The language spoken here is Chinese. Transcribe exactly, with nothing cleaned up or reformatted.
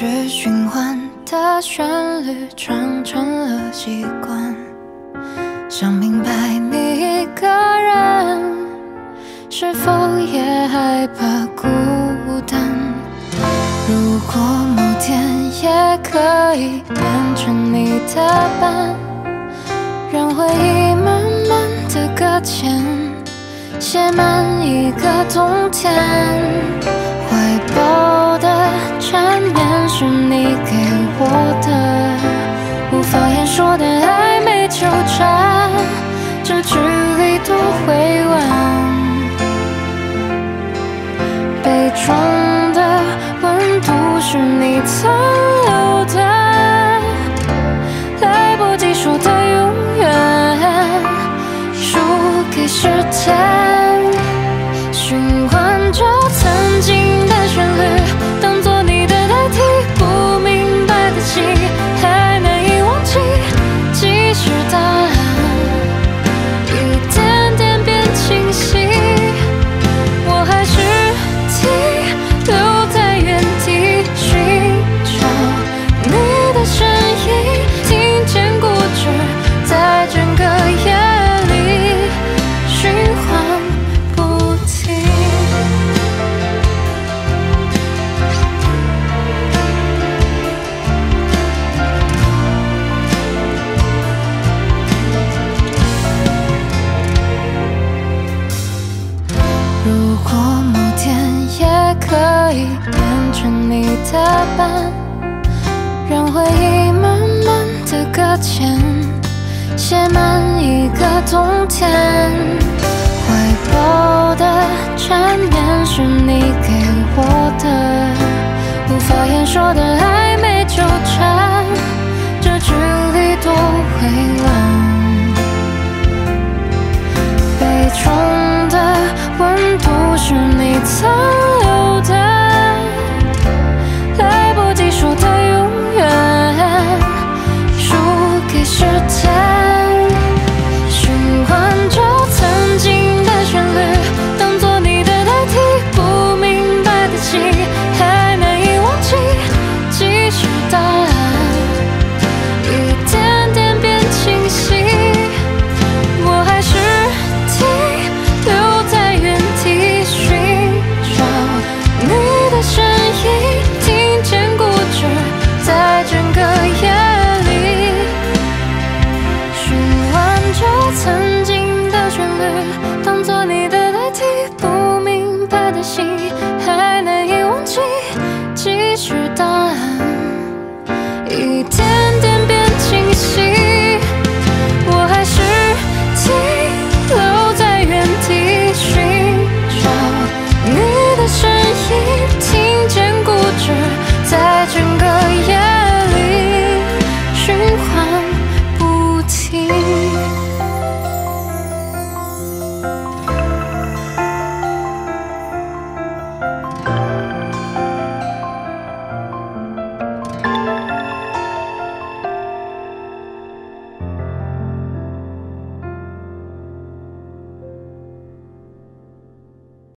绪循环的旋律唱成了习惯，想明白你一个人是否也害怕孤单。如果某天也可以变成你的伴，让回忆慢慢的搁浅，写满一个冬天。怀抱的缠绵是你给我的，无法言说的暧昧纠缠，这距离多委婉。 杯中的温度是你残留的，来不及说的永远，输给时间。循环着曾经的旋律，当作你的代替，不明白的心还难以忘记，即使答案一点点变清晰。 的伴，让回忆慢慢的搁浅，写满一个冬天。怀抱的缠绵是你给我的，无法言说的暧昧纠缠，这距离多委婉。杯中的温度是你残留的。 说的永远，输给时间，循环着曾经的旋律，当作你的代替，不明白的心还难以忘记，即使答案一点点变清晰，我还是停留在原地，寻找你的身影，听见过。 在整个夜里，循环着曾经的旋律，当作你的代替，不明白的心还难。